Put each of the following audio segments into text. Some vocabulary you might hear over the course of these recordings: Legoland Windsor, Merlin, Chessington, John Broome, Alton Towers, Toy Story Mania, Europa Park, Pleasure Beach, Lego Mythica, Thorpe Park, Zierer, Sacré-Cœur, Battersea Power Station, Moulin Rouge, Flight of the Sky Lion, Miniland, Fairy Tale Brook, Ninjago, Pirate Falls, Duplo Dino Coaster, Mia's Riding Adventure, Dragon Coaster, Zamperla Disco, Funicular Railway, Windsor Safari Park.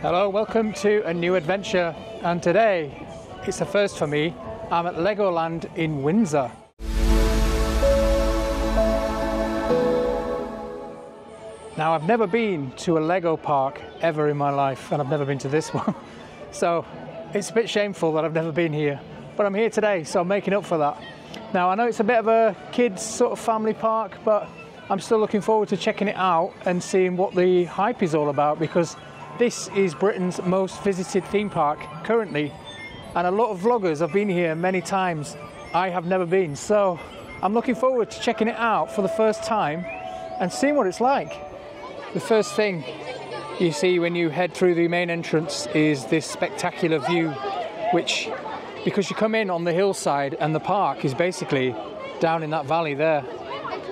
Hello, welcome to a new adventure, and today it's a first for me. I'm at Legoland in Windsor. Now, I've never been to a Lego park ever in my life, and I've never been to this one. So it's a bit shameful that I've never been here, but I'm here today, so I'm making up for that. Now, I know it's a bit of a kids sort of family park, but I'm still looking forward to checking it out and seeing what the hype is all about, because this is Britain's most visited theme park currently, and a lot of vloggers have been here many times. I have never been, so I'm looking forward to checking it out for the first time and seeing what it's like. The first thing you see when you head through the main entrance is this spectacular view, which, because you come in on the hillside and the park is basically down in that valley there,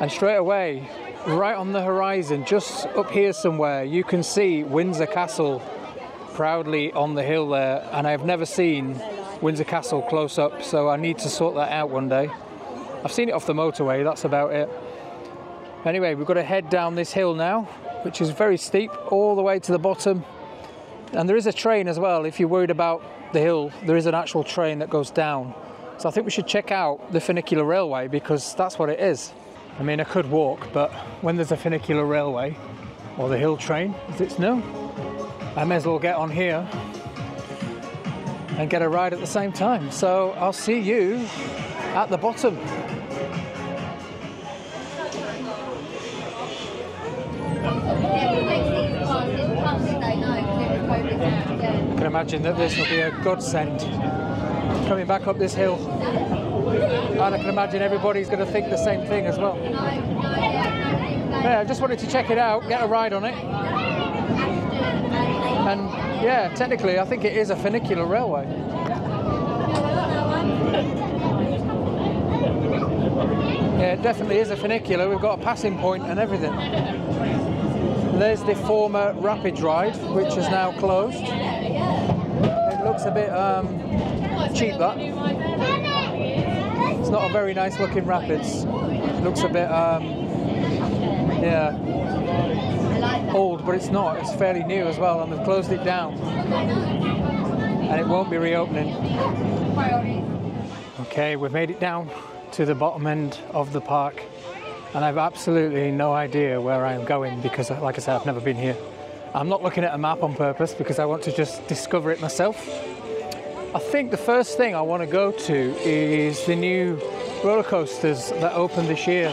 and straight away, right on the horizon, just up here somewhere, you can see Windsor Castle proudly on the hill there, and I've never seen Windsor Castle close up, so I need to sort that out one day. I've seen it off the motorway, that's about it. Anyway, we've got to head down this hill now, which is very steep, all the way to the bottom, and there is a train as well. If you're worried about the hill, there is an actual train that goes down, so I think we should check out the Funicular Railway, because that's what it is. I mean, I could walk, but when there's a funicular railway, or the hill train, as it's known, I may as well get on here and get a ride at the same time. So I'll see you at the bottom. I can imagine that this will be a godsend coming back up this hill. And I can imagine everybody's going to think the same thing as well. Yeah, I just wanted to check it out, get a ride on it. And yeah, technically I think it is a funicular railway. Yeah, it definitely is a funicular. We've got a passing point and everything. There's the former Rapid Ride, which is now closed. It looks a bit cheap, that. It's not a very nice looking rapids. It looks a bit, yeah, old, but it's not. It's fairly new as well, and they've closed it down. And it won't be reopening. Okay, we've made it down to the bottom end of the park, and I've absolutely no idea where I am going, because, like I said, I've never been here. I'm not looking at a map on purpose, because I want to just discover it myself. I think the first thing I want to go to is the new roller coasters that opened this year,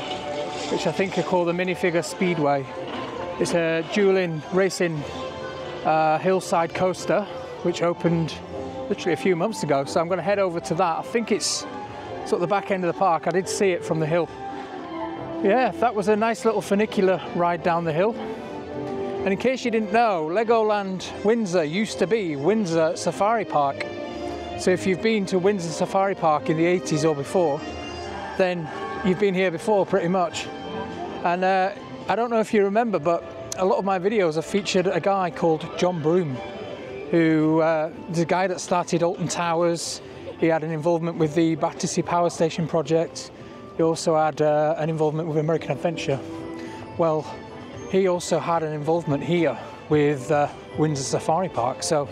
which I think are called the Minifigure Speedway. It's a dueling racing hillside coaster, which opened literally a few months ago. So I'm going to head over to that. I think it's sort of the back end of the park. I did see it from the hill. Yeah, that was a nice little funicular ride down the hill. And in case you didn't know, Legoland Windsor used to be Windsor Safari Park. So if you've been to Windsor Safari Park in the 80s or before, then you've been here before pretty much. And I don't know if you remember, but a lot of my videos have featured a guy called John Broome, who is a guy that started Alton Towers. He had an involvement with the Battersea Power Station project. He also had an involvement with American Adventure. Well, he also had an involvement here with Windsor Safari Park. So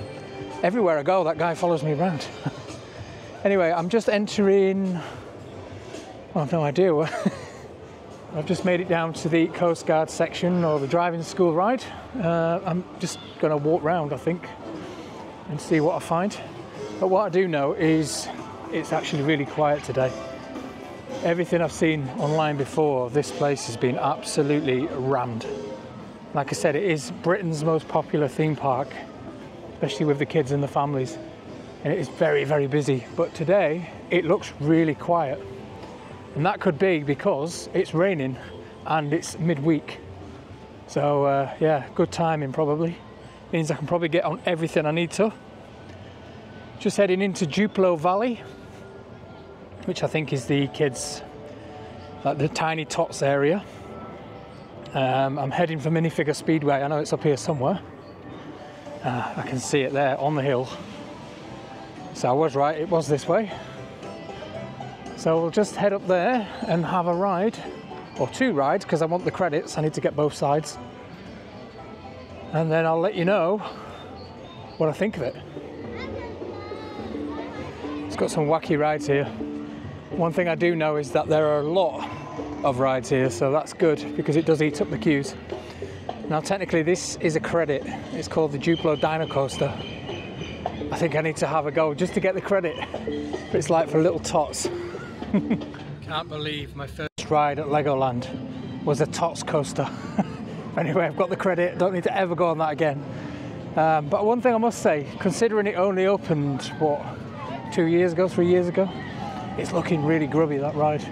everywhere I go, that guy follows me around. Anyway, I'm just entering... well, I've no idea. I've just made it down to the Coast Guard section, or the driving school ride. I'm just going to walk round, I think, and see what I find. But what I do know is it's actually really quiet today. Everything I've seen online before, this place has been absolutely rammed. Like I said, it is Britain's most popular theme park, especially with the kids and the families, and it is very, very busy. But today it looks really quiet, and that could be because it's raining and it's midweek. So yeah, good timing probably. Means I can probably get on everything I need to. Just heading into Duplo Valley, which I think is the kids, like the Tiny Tots area. I'm heading for Minifigure Speedway. I know it's up here somewhere. I can see it there on the hill. So I was right, it was this way. So we'll just head up there and have a ride, or two rides, because I want the credits. I need to get both sides. And then I'll let you know what I think of it. It's got some wacky rides here. One thing I do know is that there are a lot of rides here, so that's good because it does eat up the queues. Now technically this is a credit. It's called the Duplo Dino Coaster. I think I need to have a go just to get the credit. But it's like for little tots. Can't believe my first ride at Legoland was a Tots coaster. Anyway, I've got the credit. Don't need to ever go on that again. But one thing I must say, considering it only opened, what, 2 years ago, 3 years ago? It's looking really grubby, that ride.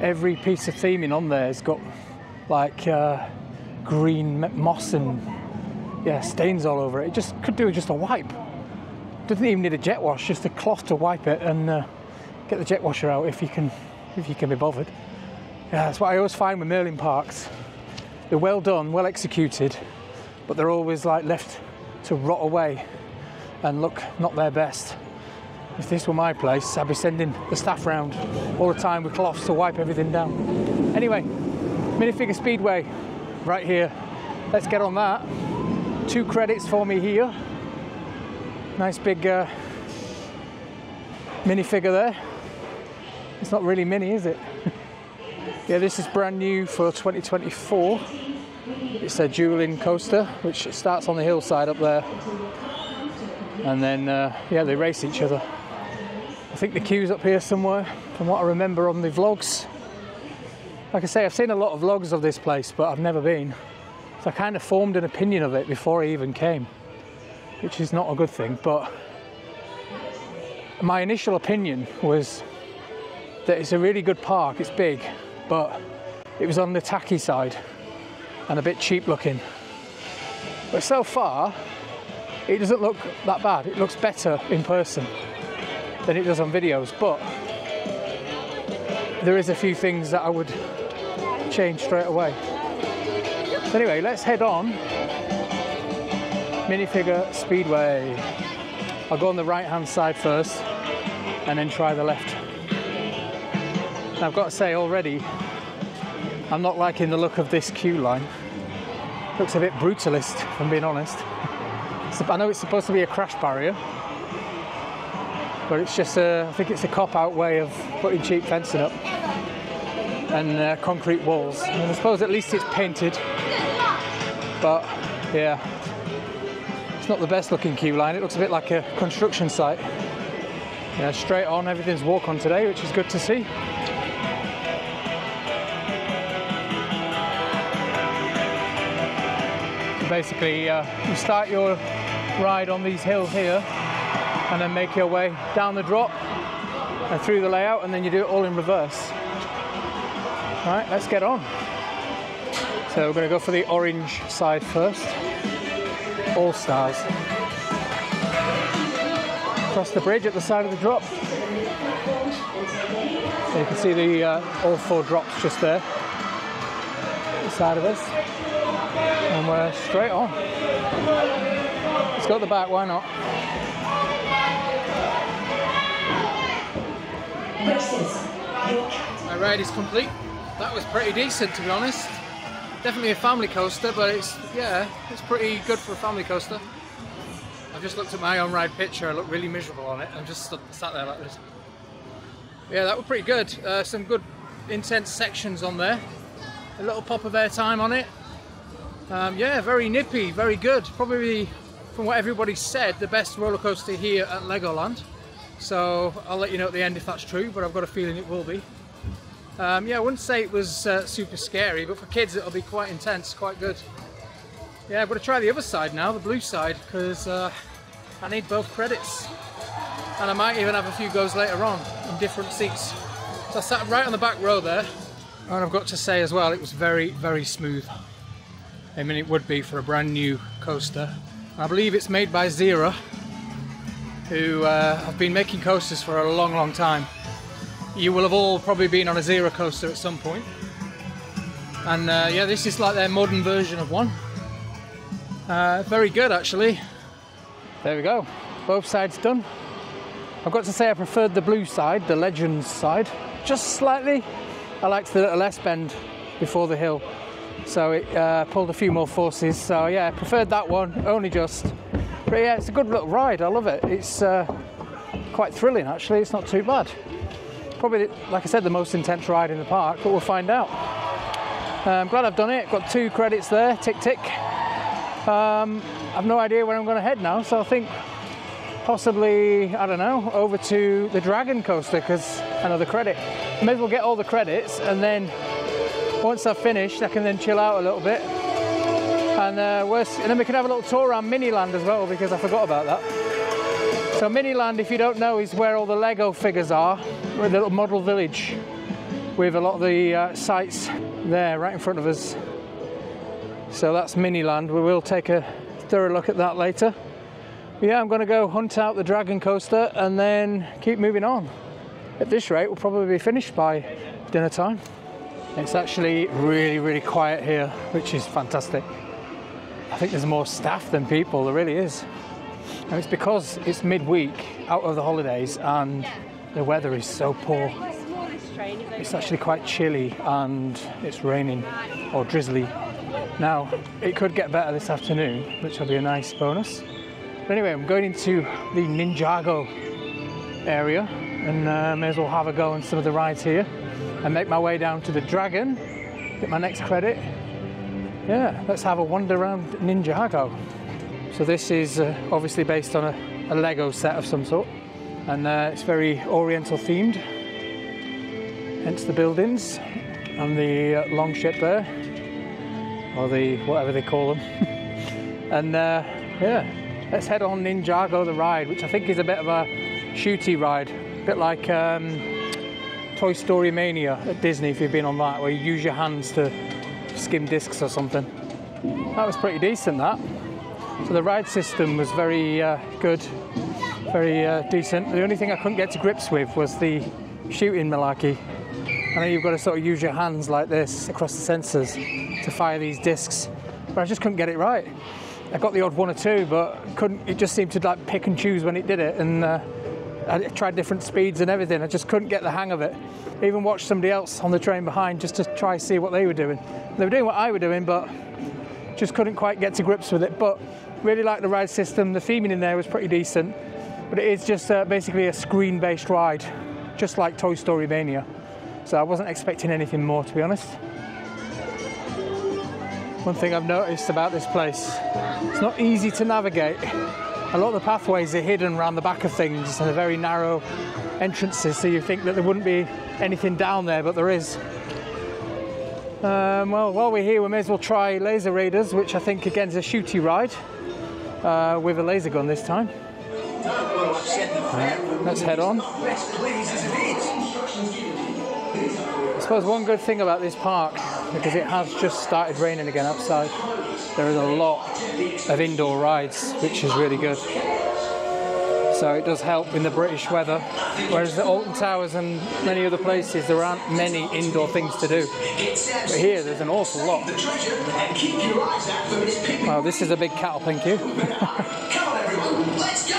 Every piece of theming on there has got like green moss and yeah, stains all over it. It just could do just a wipe. Doesn't even need a jet wash, just a cloth to wipe it and get the jet washer out if you can be bothered. Yeah, that's what I always find with Merlin parks. They're well done, well executed, but they're always like left to rot away and look not their best. If this were my place, I'd be sending the staff round all the time with cloths to wipe everything down. Anyway, Minifigure Speedway, right here. Let's get on that. 2 credits for me here. Nice big minifigure there. It's not really mini, is it? Yeah, this is brand new for 2024. It's a dual-in coaster, which starts on the hillside up there. And then, yeah, they race each other. I think the queue's up here somewhere, from what I remember on the vlogs. Like I say, I've seen a lot of vlogs of this place, but I've never been. So I kind of formed an opinion of it before I even came, which is not a good thing, but my initial opinion was that it's a really good park, it's big, but it was on the tacky side and a bit cheap looking. But so far, it doesn't look that bad. It looks better in person than it does on videos, but there is a few things that I would change straight away. So anyway, let's head on Minifigure Speedway. I'll go on the right-hand side first and then try the left. And I've got to say already, I'm not liking the look of this queue line. Looks a bit brutalist, if I'm being honest. I know it's supposed to be a crash barrier, but it's just I think it's a cop-out way of putting cheap fencing up and concrete walls. And I suppose at least it's painted, but yeah, it's not the best looking queue line. It looks a bit like a construction site. Yeah, straight on, everything's walk on today, which is good to see. So basically, you start your ride on these hills here, and then make your way down the drop and through the layout, and then you do it all in reverse. All right, let's get on. So we're going to go for the orange side first. All stars. Across the bridge at the side of the drop. So you can see the all four drops just there. The side of us. And we're straight on. Let's go at the back, why not? My ride is complete. That was pretty decent, to be honest. Definitely a family coaster, but it's pretty good for a family coaster. I've just looked at my own ride picture. I look really miserable on it. I'm just sat there like this. Yeah, that was pretty good. Some good intense sections on there. A little pop of airtime on it. Yeah, very nippy, very good. Probably, from what everybody said, the best roller coaster here at Legoland. So I'll let you know at the end if that's true, but I've got a feeling it will be. Yeah, I wouldn't say it was super scary, but for kids it'll be quite intense, quite good. Yeah, I've got to try the other side now, the blue side, because I need both credits. And I might even have a few goes later on in different seats. So I sat right on the back row there. And I've got to say as well, it was very, very smooth. I mean, it would be for a brand new coaster. I believe it's made by Zierer, who have been making coasters for a long, long time. You will have all probably been on a Zierer coaster at some point. And yeah, this is like their modern version of one. Very good, actually. There we go. Both sides done. I've got to say I preferred the blue side, the Legends side, just slightly. I liked the little S-bend before the hill. So it pulled a few more forces. So yeah, I preferred that one, only just. But yeah, it's a good little ride, I love it. It's quite thrilling actually, it's not too bad. Probably, like I said, the most intense ride in the park, but we'll find out. I'm glad I've done it, got 2 credits there, tick tick. I've no idea where I'm going to head now, so I think possibly, I don't know, over to the Dragon Coaster, because another credit. Maybe we'll get all the credits, and then once I've finished, I can then chill out a little bit. And then we can have a little tour around Miniland as well, because I forgot about that. So Miniland, if you don't know, is where all the Lego figures are, with a little model village, with a lot of the sites there right in front of us. So that's Miniland. We will take a thorough look at that later. But yeah, I'm going to go hunt out the Dragon Coaster and then keep moving on. At this rate, we'll probably be finished by dinner time. It's actually really, really quiet here, which is fantastic. I think there's more staff than people, there really is. And it's because it's midweek, out of the holidays, and the weather is so poor. It's actually quite chilly and it's raining or drizzly. Now, it could get better this afternoon, which will be a nice bonus. But anyway, I'm going into the Ninjago area and may as well have a go on some of the rides here and make my way down to the Dragon, get my next credit. Yeah, let's have a wander around Ninjago. So this is obviously based on a Lego set of some sort, and it's very oriental themed, hence the buildings and the long ship there. Or the whatever they call them. And yeah, let's head on Ninjago the ride, which I think is a bit of a shooty ride, a bit like Toy Story Mania at Disney, if you've been on that, where you use your hands to skim discs or something. That was pretty decent, that. So the ride system was very good, very decent. The only thing I couldn't get to grips with was the shooting malarkey. I know you've got to sort of use your hands like this across the sensors to fire these discs, but I just couldn't get it right. I got the odd one or two, but couldn't. It just seemed to like pick and choose when it did it, and I tried different speeds and everything. I just couldn't get the hang of it. I even watched somebody else on the train behind just to try see what they were doing. They were doing what I were doing, but just couldn't quite get to grips with it. But really liked the ride system. The theming in there was pretty decent, but it is just basically a screen-based ride, just like Toy Story Mania. So I wasn't expecting anything more, to be honest. One thing I've noticed about this place, it's not easy to navigate. A lot of the pathways are hidden around the back of things and they're very narrow entrances, so you think that there wouldn't be anything down there, but there is. Well, while we're here, we may as well try Laser Raiders, which I think, again, is a shooty ride with a laser gun this time. Let's head on. I suppose one good thing about this park, because it has just started raining again outside, there is a lot of indoor rides, which is really good. So it does help in the British weather, whereas at Alton Towers and many other places there aren't many indoor things to do. But here there's an awful lot. Wow, this is a big cattle pen queue.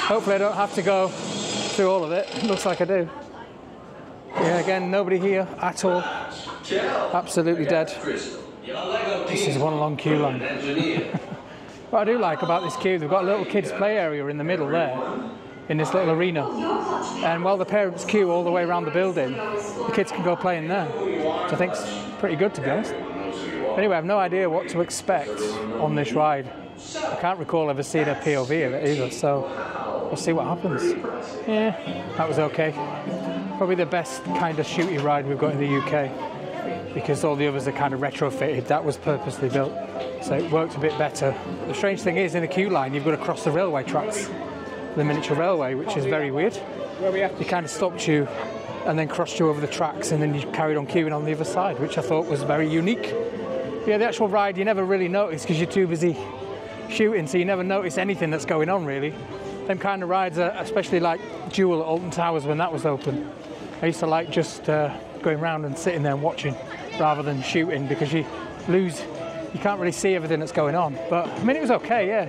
Hopefully I don't have to go through all of it, looks like I do. Yeah, again, nobody here at all. Absolutely dead. This is one long queue line. What I do like about this queue, they've got a little kids' play area in the middle there, in this little arena. And while the parents queue all the way around the building, the kids can go play in there, which I think's pretty good, to be honest. Anyway, I've no idea what to expect on this ride. I can't recall ever seeing a POV of it either, so we'll see what happens. Yeah, that was okay. Probably the best kind of shooty ride we've got in the UK, because all the others are kind of retrofitted. That was purposely built, so it worked a bit better. The strange thing is, in the queue line, you've got to cross the railway tracks, the miniature railway, which is very weird. They kind of stopped you and then crossed you over the tracks, and then you carried on queuing on the other side, which I thought was very unique. Yeah, the actual ride you never really notice because you're too busy shooting, so you never notice anything that's going on really. Them kind of rides are especially like Duel at Alton Towers when that was open. I used to like just going around and sitting there and watching rather than shooting, because you can't really see everything that's going on. But I mean, it was okay, yeah.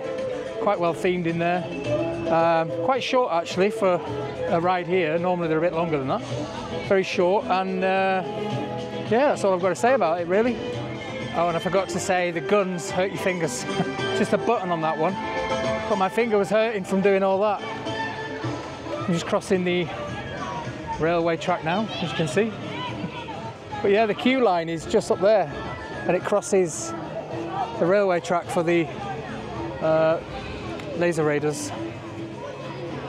Quite well themed in there. Quite short actually for a ride here. Normally they're a bit longer than that. Very short, and yeah, that's all I've got to say about it really. Oh, and I forgot to say the guns hurt your fingers. Just a button on that one. but my finger was hurting from doing all that. I'm just crossing the railway track now, as you can see. But yeah, the queue line is just up there, and it crosses the railway track for the Laser Raiders.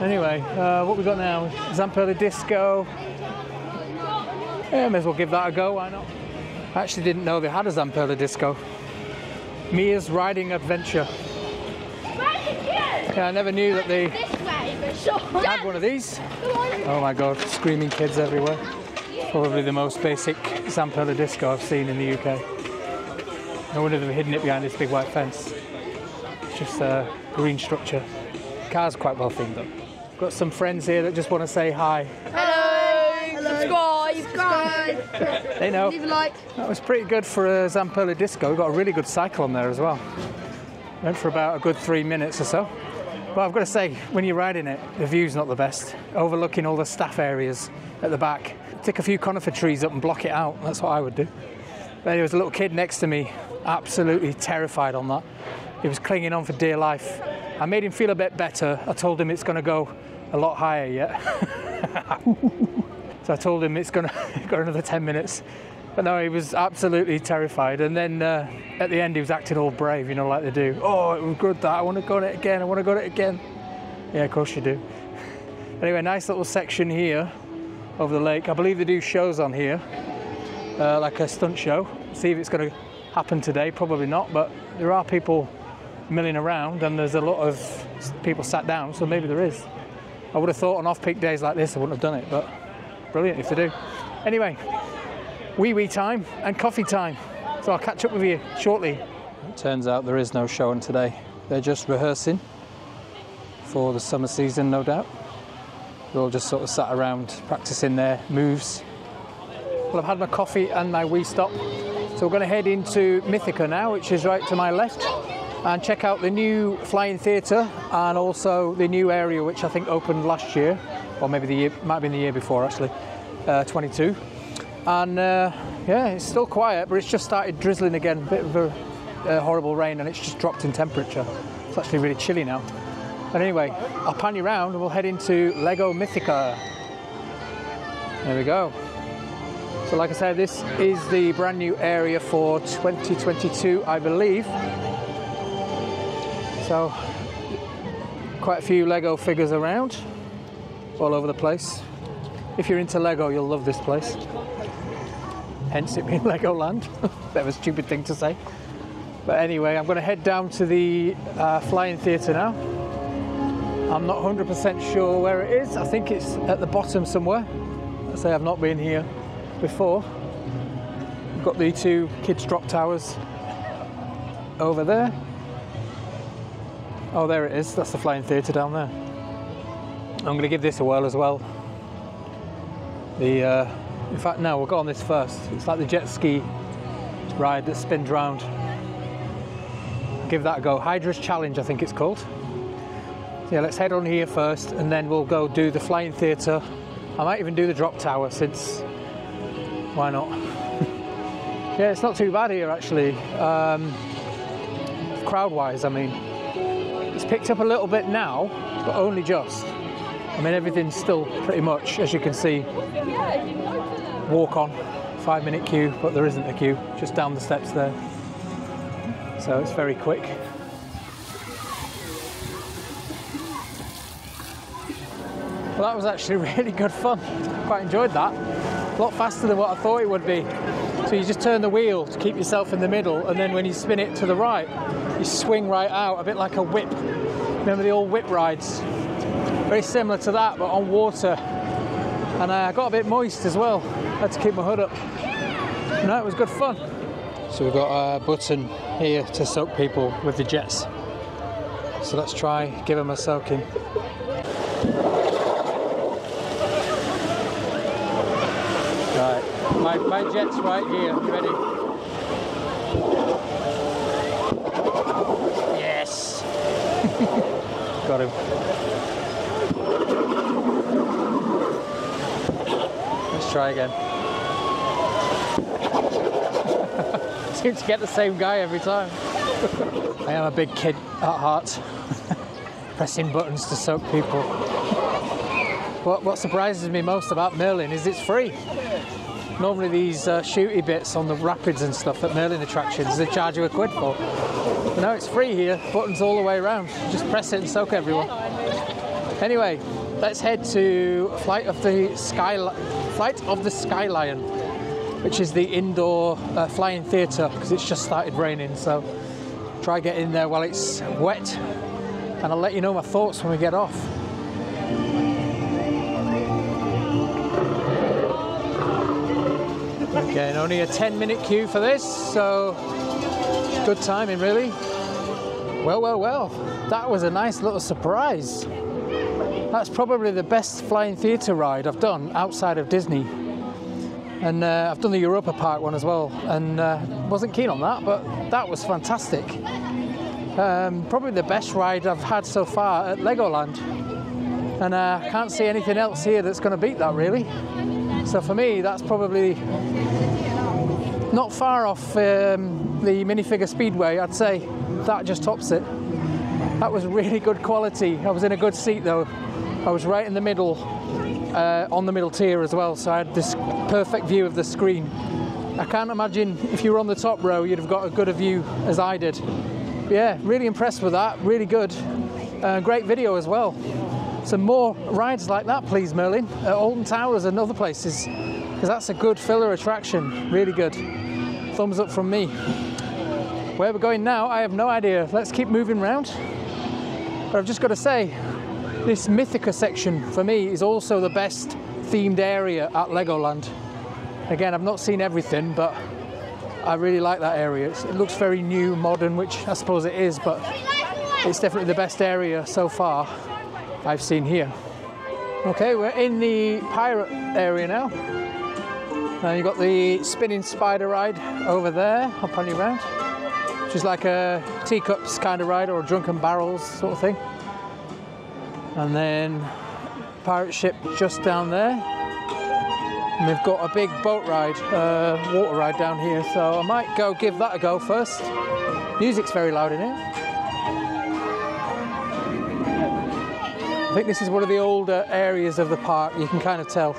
Anyway, what we got now? Zamperla Disco. Yeah, may as well give that a go, why not? I actually didn't know they had a Zamperla Disco. Mia's Riding Adventure. Yeah, I never knew that they had one of these. Oh my god, screaming kids everywhere. Probably the most basic Zamperla Disco I've seen in the UK. No wonder they've hidden it behind this big white fence. It's just a green structure. The car's quite well themed up. Got some friends here that just want to say hi. Hello. Subscribe. They know. Leave a like. That was pretty good for a Zamperla Disco. We got a really good cycle on there as well. Went for about a good 3 minutes or so. But I've got to say, when you're riding it, the view's not the best. Overlooking all the staff areas at the back. Tick a few conifer trees up and block it out. That's what I would do. But there was a little kid next to me, absolutely terrified on that. He was clinging on for dear life. I made him feel a bit better. I told him it's going to go a lot higher yet. So I told him it's going to go another 10 minutes. But no, he was absolutely terrified. And then at the end, he was acting all brave, you know, like they do. Oh, it was good that. I want to go on it again. I want to go on it again. Yeah, of course you do. Anyway, nice little section here over the lake. I believe they do shows on here, like a stunt show. See if it's going to happen today. Probably not, but there are people milling around and there's a lot of people sat down, so maybe there is. I would have thought on off-peak days like this, I wouldn't have done it, but brilliant if they do. Anyway. Wee-wee time and coffee time, so I'll catch up with you shortly. It turns out there is no show on today. They're just rehearsing for the summer season, no doubt. They're all just sort of sat around practicing their moves. Well, I've had my coffee and my wee stop, so we're going to head into Mythica now, which is right to my left, and check out the new Flying Theatre and also the new area, which I think opened last year, or maybe the year, might have been the year before actually, 22. And yeah, it's still quiet, but it's just started drizzling again, a bit of a horrible rain, and it's just dropped in temperature. It's actually really chilly now. But anyway, I'll pan you round and we'll head into Lego Mythica. There we go. So like I said, this is the brand new area for 2022, I believe. So quite a few Lego figures around, all over the place. If you're into Lego, you'll love this place. Hence it being Legoland. That was a stupid thing to say. But anyway, I'm going to head down to the Flying Theatre now. I'm not 100% sure where it is. I think it's at the bottom somewhere. Let's say I've not been here before. We've got the two kids' drop towers over there. Oh, there it is. That's the Flying Theatre down there. I'm going to give this a whirl as well. The in fact, no, we'll go on this first. It's like the jet ski ride that spins round. Give that a go. Hydra's Challenge, I think it's called. So yeah, let's head on here first, and then we'll go do the Flying Theatre. I might even do the drop tower, since why not? Yeah, it's not too bad here, actually. Crowd-wise, I mean. It's picked up a little bit now, but only just. I mean, everything's still pretty much, as you can see, walk on, 5-minute queue, but there isn't a queue, just down the steps there. So it's very quick. Well, that was actually really good fun. Quite enjoyed that. A lot faster than what I thought it would be. So you just turn the wheel to keep yourself in the middle, and then when you spin it to the right, you swing right out, a bit like a whip. Remember the old whip rides? Very similar to that, but on water. And I got a bit moist as well. I had to keep my hood up. No, it was good fun. So we've got a button here to soak people with the jets. So let's try give them a soaking. Right, my jet's right here, ready? Yes! Got him. Try again. Seem to get the same guy every time. I am a big kid at heart. pressing buttons to soak people. What surprises me most about Merlin is it's free. Normally these shooty bits on the rapids and stuff at Merlin attractions, they charge you £1 for. But no, it's free here, buttons all the way around. Just press it and soak everyone. Anyway, let's head to Flight of the Sky Lion, which is the indoor flying theatre, because it's just started raining, so try getting in there while it's wet, and I'll let you know my thoughts when we get off. Okay, and only a 10-minute queue for this, so good timing really. Well, that was a nice little surprise. That's probably the best flying theatre ride I've done outside of Disney. And I've done the Europa Park one as well, and wasn't keen on that, but that was fantastic. Probably the best ride I've had so far at Legoland. And I can't see anything else here that's going to beat that, really. So for me, that's probably not far off the Minifigure Speedway. I'd say that just tops it. That was really good quality. I was in a good seat, though. I was right in the middle, on the middle tier as well, so I had this perfect view of the screen. I can't imagine if you were on the top row, you'd have got as good a view as I did. But yeah, really impressed with that, really good. Great video as well. Some more rides like that, please, Merlin. Alton Towers and other places, because that's a good filler attraction, really good. Thumbs up from me. Where we're going now, I have no idea. Let's keep moving round. But I've just got to say, this Mythica section, for me, is also the best themed area at Legoland. Again, I've not seen everything, but I really like that area. It looks very new, modern, which I suppose it is, but it's definitely the best area so far I've seen here. Okay, we're in the pirate area now. And you've got the spinning spider ride over there, up on your round, which is like a teacups kind of ride, or a drunken barrels sort of thing. And then pirate ship just down there, and we've got a big boat ride, water ride down here, so I might go give that a go first. Music's very loud in here. I think this is one of the older areas of the park, you can kind of tell.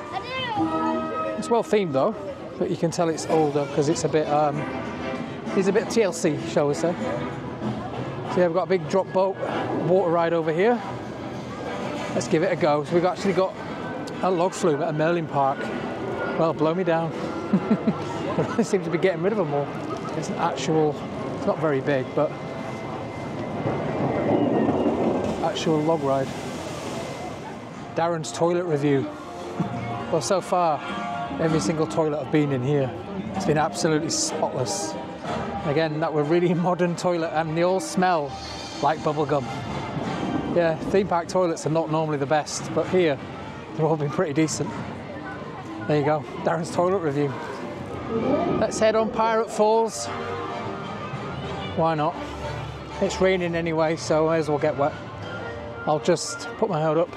It's well themed though, but you can tell it's older because it's a bit TLC, shall we say. So yeah, we've got a big drop boat water ride over here. Let's give it a go. So we've actually got a log flume at a Merlin park. Well, blow me down. They seem to be getting rid of them all. It's an actual, it's not very big, but actual log ride. Darren's toilet review. Well, so far, every single toilet I've been in here, it's been absolutely spotless. Again, that were really modern toilet, and they all smell like bubblegum. Yeah, theme park toilets are not normally the best, but here they've all been pretty decent. There you go, Darren's toilet review. Let's head on Pirate Falls. Why not? It's raining anyway, so I may as well get wet. I'll just put my head up.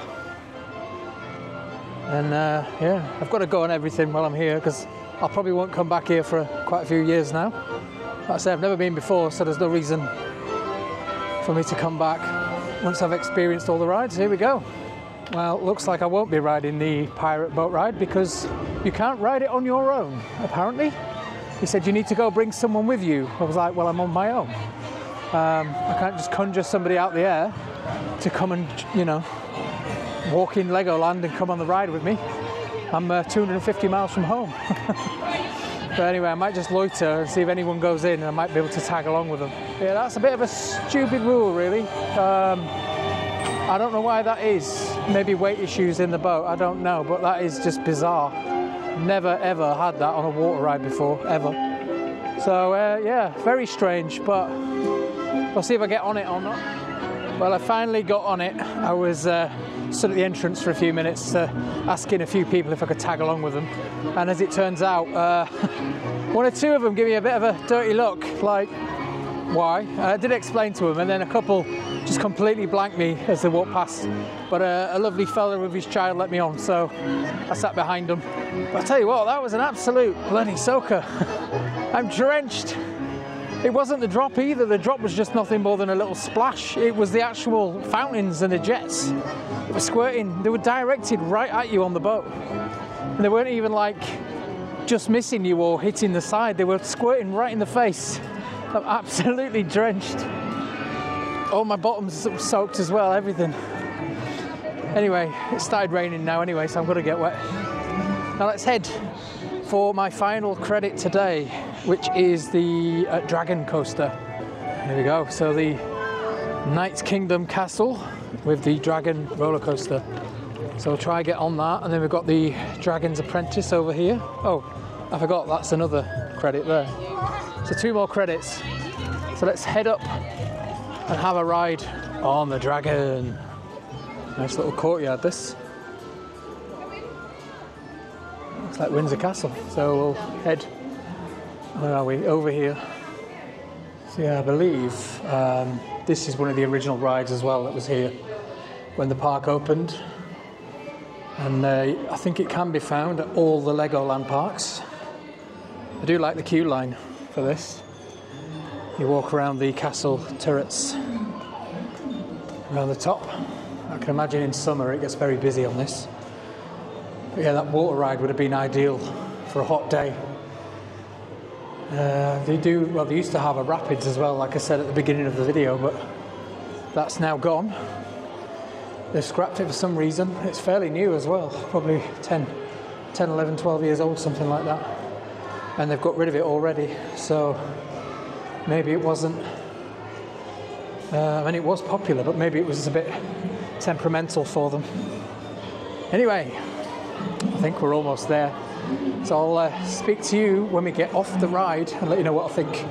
And yeah, I've got to go on everything while I'm here, because I probably won't come back here for quite a few years now. Like I say, I've never been before, so there's no reason for me to come back. Once I've experienced all the rides, here we go. Well, looks like I won't be riding the pirate boat ride because you can't ride it on your own, apparently. He said, you need to go bring someone with you. I was like, well, I'm on my own. I can't just conjure somebody out the air to come and, you know, walk in Legoland and come on the ride with me. I'm 250 miles from home. But anyway, I might just loiter and see if anyone goes in, and I might be able to tag along with them. Yeah, that's a bit of a stupid rule, really. I don't know why that is. Maybe weight issues in the boat, I don't know, but that is just bizarre. Never, ever had that on a water ride before, ever. So, yeah, very strange, but we'll see if I get on it or not. Well, I finally got on it. I was stood at the entrance for a few minutes asking a few people if I could tag along with them, and as it turns out one or two of them give me a bit of a dirty look, like why. I did explain to them, and then a couple just completely blanked me as they walked past, but a lovely fella with his child let me on, so I sat behind him. But I tell you what, that was an absolute bloody soaker. I'm drenched. It wasn't the drop either. The drop was just nothing more than a little splash. It was the actual fountains and the jets that were squirting. They were directed right at you on the boat. And they weren't even like just missing you or hitting the side. They were squirting right in the face. I'm absolutely drenched. Oh, my bottom's soaked as well, everything. Anyway, it started raining now anyway, so I'm gonna get wet. Now let's head for my final credit today, which is the Dragon Coaster. Here we go. So the Knights Kingdom Castle with the Dragon roller coaster. So we'll try and get on that. And then we've got the Dragon's Apprentice over here. Oh, I forgot, that's another credit there. So two more credits. So let's head up and have a ride on the Dragon. Nice little courtyard, this. Looks like Windsor Castle. So we'll head, where are we? Over here. So yeah, I believe this is one of the original rides as well that was here when the park opened. And I think it can be found at all the Legoland parks. I do like the queue line for this. You walk around the castle turrets around the top. I can imagine in summer it gets very busy on this. But yeah, that water ride would have been ideal for a hot day. They used to have a rapids as well, like I said at the beginning of the video, but that's now gone. They've scrapped it for some reason. It's fairly new as well, probably 10, 11, 12 years old, something like that. And they've got rid of it already, so maybe it wasn't, I mean, it was popular, but maybe it was a bit temperamental for them. Anyway, I think we're almost there. So I'll speak to you when we get off the ride and let you know what I think.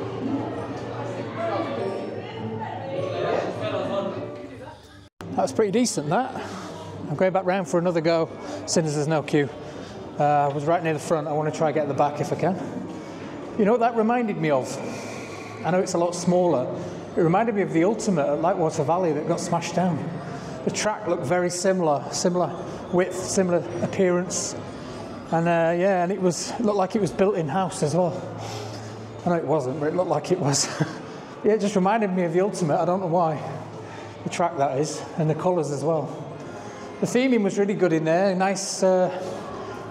That's pretty decent, that. I'm going back round for another go, since there's no queue. I was right near the front. I want to try and get the back if I can. You know what that reminded me of? I know it's a lot smaller. It reminded me of The Ultimate at Lightwater Valley that got smashed down. The track looked very similar width, similar appearance. And yeah, and it looked like it was built in-house as well. I know it wasn't, but it looked like it was. Yeah, it just reminded me of The Ultimate. I don't know why. The track, that is, and the colours as well. The theming was really good in there. Nice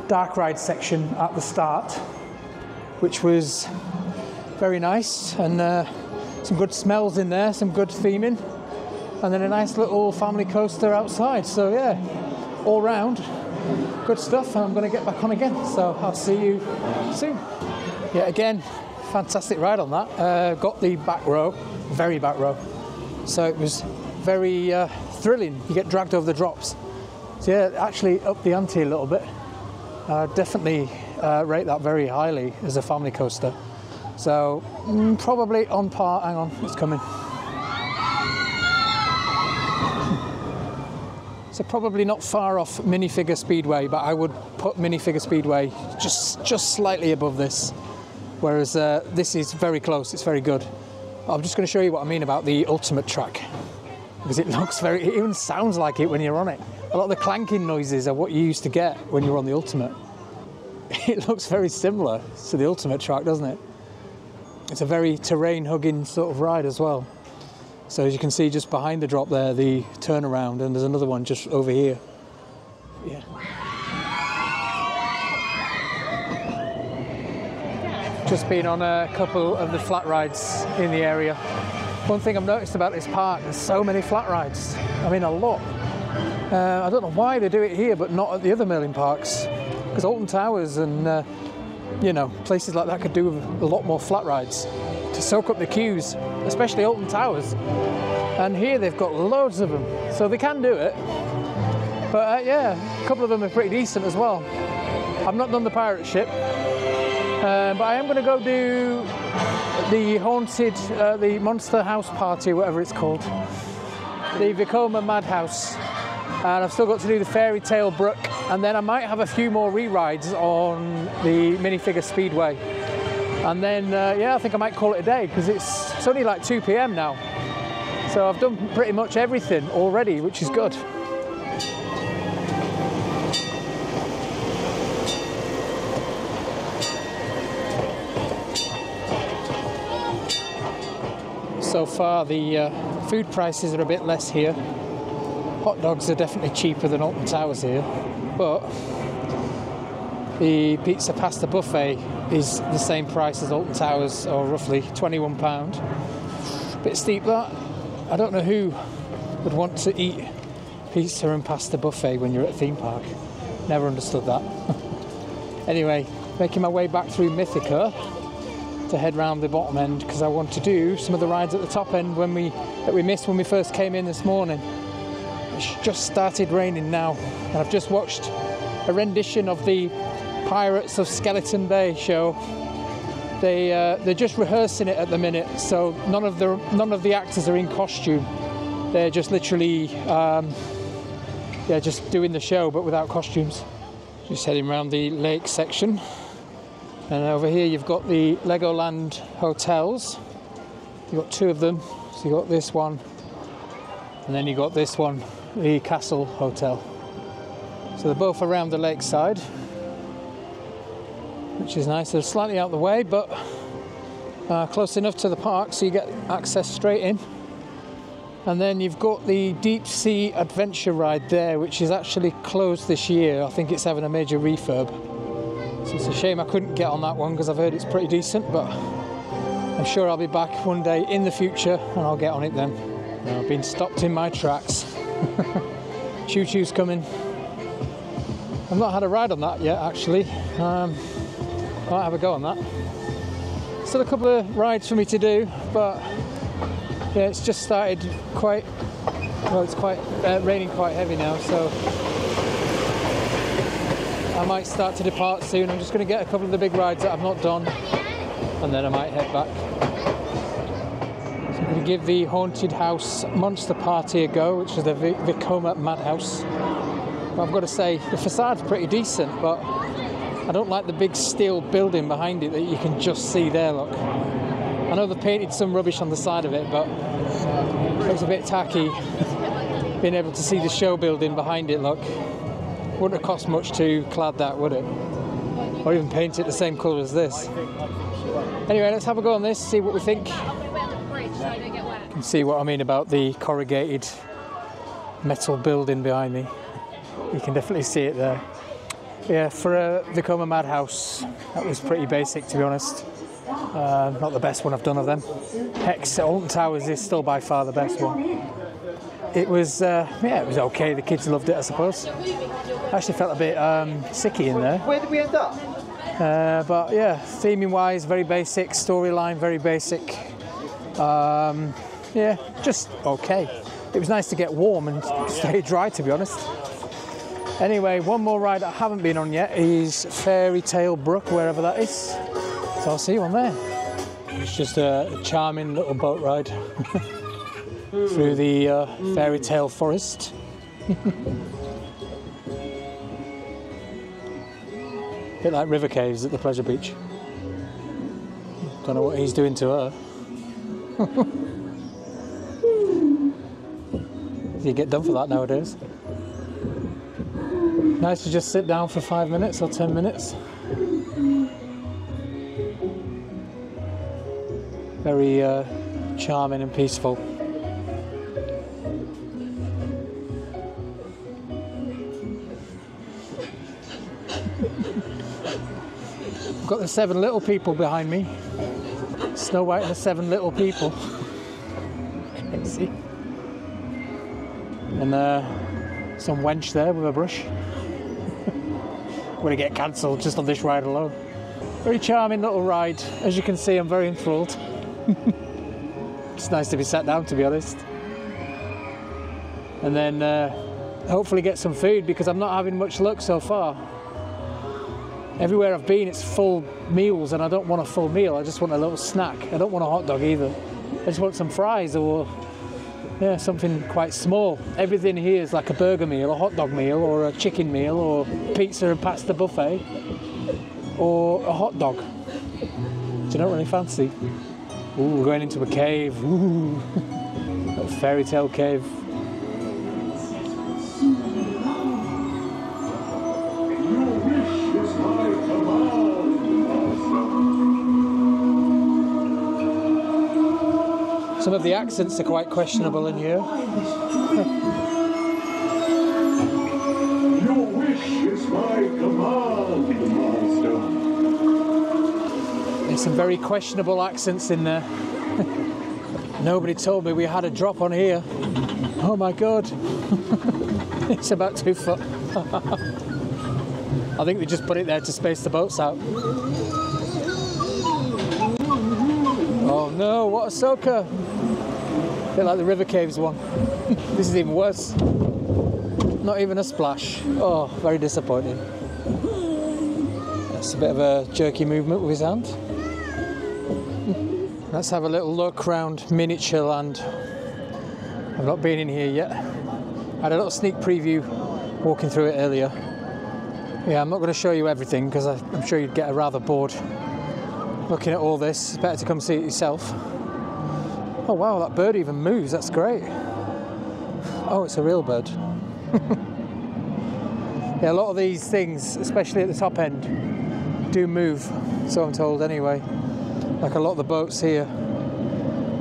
dark ride section at the start, which was very nice, and some good smells in there, some good theming, and then a nice little family coaster outside. So yeah, all round good stuff, and I'm going to get back on again, so I'll see you soon. Yeah, again, fantastic ride on that. Got the back row, very back row, so it was very thrilling. You get dragged over the drops, so yeah, actually up the ante a little bit. Definitely rate that very highly as a family coaster. So probably on par. Hang on, it's coming. So probably not far off Minifigure Speedway, but I would put Minifigure Speedway just slightly above this, whereas this is very close. It's very good. I'm just going to show you what I mean about the Ultimate track, because it looks very, it even sounds like it when you're on it. A lot of the clanking noises are what you used to get when you were on the Ultimate. It looks very similar to the Ultimate track, doesn't it? It's a very terrain-hugging sort of ride as well. So as you can see just behind the drop there, the turnaround, and there's another one just over here. Yeah. Just been on a couple of the flat rides in the area. One thing I've noticed about this park, there's so many flat rides. I mean, a lot. I don't know why they do it here, but not at the other Merlin parks, because Alton Towers and you know, places like that could do with a lot more flat rides to soak up the queues, especially Alton Towers. And here they've got loads of them, so they can do it. But yeah, a couple of them are pretty decent as well. I've not done the pirate ship, but I am going to go do the haunted, the monster house party, whatever it's called, the Vicoma Madhouse. And I've still got to do the Fairy Tale Brook, and then I might have a few more re-rides on the Minifigure Speedway. And then, yeah, I think I might call it a day, because it's only like 2 PM now. So I've done pretty much everything already, which is good. so far. The food prices are a bit less here. Hot dogs are definitely cheaper than Alton Towers here, but the pizza pasta buffet is the same price as Alton Towers, or roughly £21. A bit steep that. I don't know who would want to eat pizza and pasta buffet when you're at a theme park. Never understood that. Anyway, making my way back through Mythica to head round the bottom end, because I want to do some of the rides at the top end that we missed when we first came in this morning. It's just started raining now, and I've just watched a rendition of the Pirates of Skeleton Bay show. They're just rehearsing it at the minute, so none of the actors are in costume. They're just literally just doing the show, but without costumes. Just heading around the lake section, and over here you've got the Legoland hotels. You've got two of them, so you've got this one. And then you got this one, the Castle Hotel. So they're both around the lakeside, which is nice. They're slightly out the way, but close enough to the park so you get access straight in. And then you've got the Deep Sea Adventure ride there, which is actually closed this year. I think it's having a major refurb. So it's a shame I couldn't get on that one, because I've heard it's pretty decent, but I'm sure I'll be back one day in the future and I'll get on it then. No, I've been stopped in my tracks. Choo-choo's coming. I've not had a ride on that yet, actually. Might have a go on that. Still a couple of rides for me to do, but yeah, it's just started quite. Well, it's quite raining quite heavy now, so I might start to depart soon. I'm just going to get a couple of the big rides that I've not done, and then I might head back. I'm going to give the Haunted House Monster Party a go, which is the Vicoma Madhouse. But I've got to say, the facade's pretty decent, but I don't like the big steel building behind it that you can just see there, look. I know they painted some rubbish on the side of it, but it was a bit tacky being able to see the show building behind it, look. Wouldn't have cost much to clad that, would it? Or even paint it the same colour as this. Anyway, let's have a go on this, see what we think. You can see what I mean about the corrugated metal building behind me. You can definitely see it there. Yeah, for a Vicoma Madhouse, that was pretty basic, to be honest. Not the best one I've done of them. Hex, Alton Towers is still by far the best one. It was, yeah, it was okay. The kids loved it, I suppose. I actually felt a bit sicky in there. Where did we end up? But yeah, theming-wise, very basic. Storyline, very basic. Yeah, just okay. It was nice to get warm and stay dry, to be honest. Anyway, one more ride I haven't been on yet is Fairy Tale Brook, wherever that is. So I'll see you on there. It's just a charming little boat ride through the fairy tale forest. Bit like River Caves at the Pleasure Beach. Don't know what he's doing to her. You get done for that nowadays. Nice to just sit down for 5 minutes or 10 minutes. Very charming and peaceful. I've got the seven little people behind me. Snow White and the Seven Little People. See? And some wench there with a brush. I'm gonna get cancelled just on this ride alone. Very charming little ride. As you can see, I'm very enthralled. It's nice to be sat down, to be honest. And then hopefully get some food, because I'm not having much luck so far. Everywhere I've been, it's full meals, and I don't want a full meal. I just want a little snack. I don't want a hot dog either. I just want some fries, or yeah, something quite small. Everything here is like a burger meal, a hot dog meal, or a chicken meal, or pizza and pasta buffet, or a hot dog. Do you not really fancy? Ooh, we're going into a cave. Ooh, a fairy tale cave. Some of the accents are quite questionable in here. Your wish is my command, Master. There's some very questionable accents in there. Nobody told me we had a drop on here. Oh my God. It's about 2 foot. I think they just put it there to space the boats out. Oh no, what a soaker! A bit like the River Caves one. This is even worse. Not even a splash. Oh, very disappointing. That's a bit of a jerky movement with his hand. Let's have a little look round miniature land. I've not been in here yet. I had a little sneak preview walking through it earlier. Yeah, I'm not going to show you everything because I'm sure you'd get rather bored looking at all this. It's better to come see it yourself. Oh wow, that bird even moves, that's great. Oh, it's a real bird. Yeah, a lot of these things, especially at the top end, do move, so I'm told anyway. Like a lot of the boats here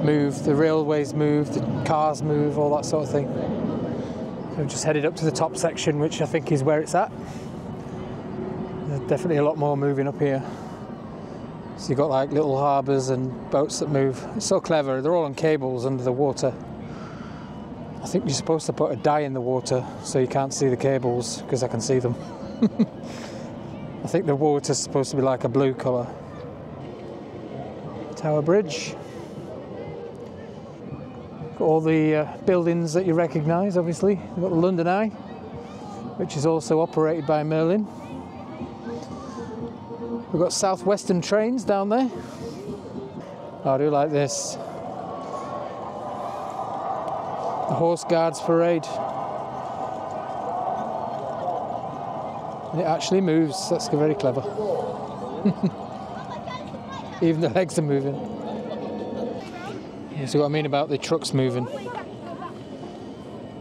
move, the railways move, the cars move, all that sort of thing. So I'm just headed up to the top section, which I think is where it's at. There's definitely a lot more moving up here. So you've got like little harbours and boats that move. It's so clever, they're all on cables under the water. I think you're supposed to put a dye in the water so you can't see the cables, because I can see them. I think the water's supposed to be like a blue colour. Tower Bridge. Got all the buildings that you recognise, obviously. You've got the London Eye, which is also operated by Merlin. We've got Southwestern trains down there. Oh, I do like this. The Horse Guards Parade. And it actually moves, that's very clever. Even the legs are moving. Yeah, so what I mean about the trucks moving.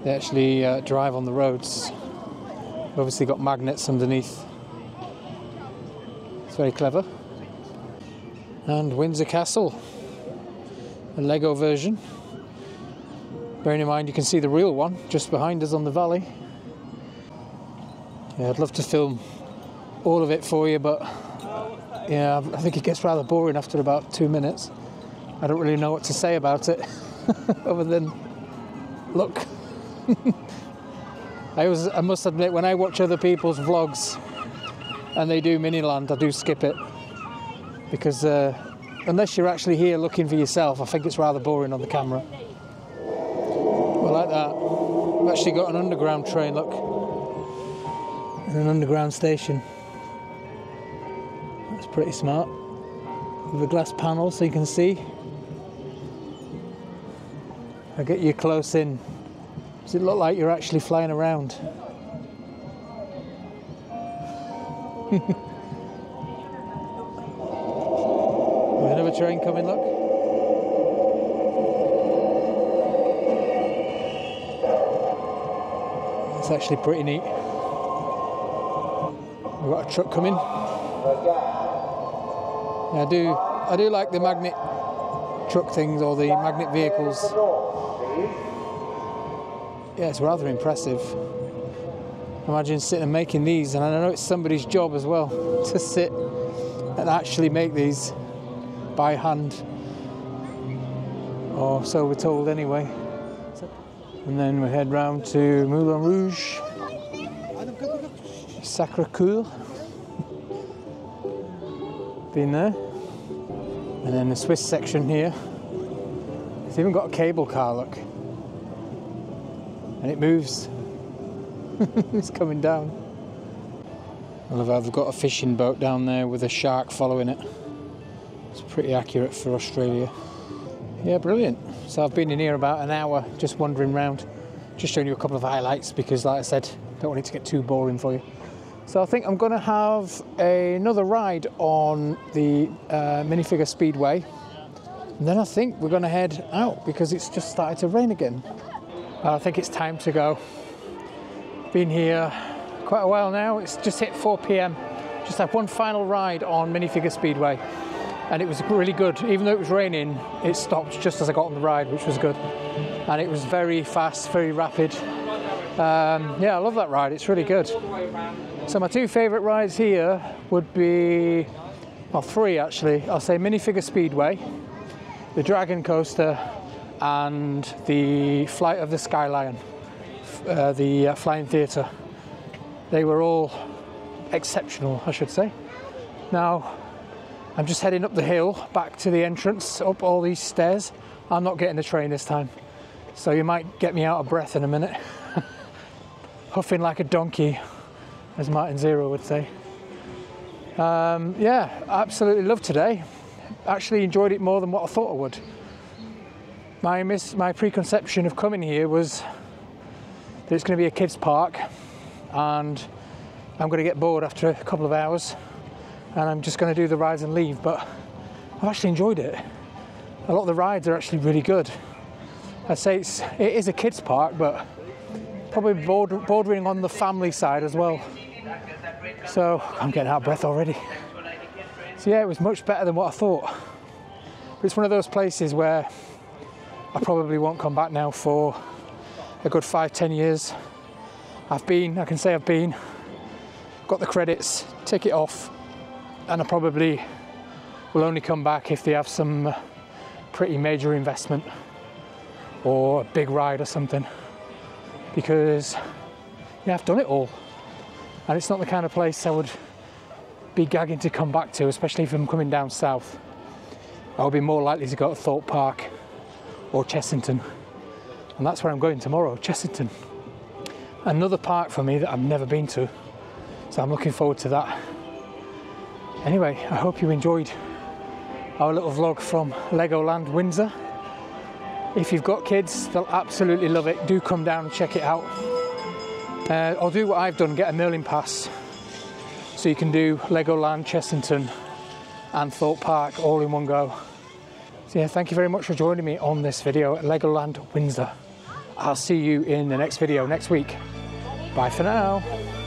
They actually drive on the roads. We've obviously got magnets underneath. It's very clever. And Windsor Castle, a Lego version. Bearing in mind you can see the real one just behind us on the valley. Yeah, I'd love to film all of it for you, but yeah, I think it gets rather boring after about 2 minutes. I don't really know what to say about it other than look. I must admit, when I watch other people's vlogs and they do Miniland, I do skip it, because unless you're actually here looking for yourself, I think it's rather boring on the camera. Well, like that, we've actually got an underground train, look, and an underground station. That's pretty smart, with a glass panel so you can see. I'll get you close in. Does it look like you're actually flying around? There's another train coming, look. It's actually pretty neat. We've got a truck coming. Yeah, I do like the magnet truck things, or the magnet vehicles. Yeah, it's rather impressive. Imagine sitting and making these, and I know it's somebody's job as well to sit and actually make these by hand, or so we're told anyway. And then we head round to Moulin Rouge, Sacré-Cœur, been there, and then the Swiss section here. It's even got a cable car, look, and it moves. It's coming down. I love how they've got a fishing boat down there with a shark following it. It's pretty accurate for Australia. Yeah, brilliant. So I've been in here about an hour just wandering around, just showing you a couple of highlights because, like I said, don't want it to get too boring for you. So I think I'm going to have another ride on the Minifigure Speedway, and then I think we're going to head out because it's just started to rain again. I think it's time to go. Been here quite a while now. It's just hit 4 p.m. Just have one final ride on Minifigure Speedway, and it was really good. Even though it was raining, it stopped just as I got on the ride, which was good. And it was very fast, very rapid. Yeah, I love that ride, it's really good. So my two favourite rides here would be, well, three actually. I'll say Minifigure Speedway, the Dragon Coaster, and the Flight of the Sky Lion, the Flying Theatre. They were all exceptional, I should say. Now, I'm just heading up the hill, back to the entrance, up all these stairs. I'm not getting the train this time, so you might get me out of breath in a minute. Huffing like a donkey, as Martin Zierer would say. Yeah, absolutely loved today. Actually enjoyed it more than what I thought I would. My preconception of coming here was that it's going to be a kids park and I'm going to get bored after a couple of hours and I'm just going to do the rides and leave, but I've actually enjoyed it. A lot of the rides are actually really good. I'd say it is a kids park, but probably bordering on the family side as well. So I'm getting out of breath already. So yeah, it was much better than what I thought. But it's one of those places where I probably won't come back now for a good 5–10 years. I can say I've been, got the credits, tick it off, and I probably will only come back if they have some pretty major investment or a big ride or something. Because yeah, I've done it all. And it's not the kind of place I would be gagging to come back to, especially if I'm coming down south. I'll be more likely to go to Thorpe Park or Chessington. And that's where I'm going tomorrow, Chessington. Another park for me that I've never been to. So I'm looking forward to that. Anyway, I hope you enjoyed our little vlog from Legoland Windsor. If you've got kids, they'll absolutely love it. Do come down and check it out. Or do what I've done, get a Merlin pass. So you can do Legoland, Chessington and Thorpe Park all in one go. So yeah, thank you very much for joining me on this video at Legoland Windsor. I'll see you in the next video next week. Bye for now.